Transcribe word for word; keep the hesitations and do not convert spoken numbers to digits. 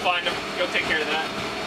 find them. Go take care of that.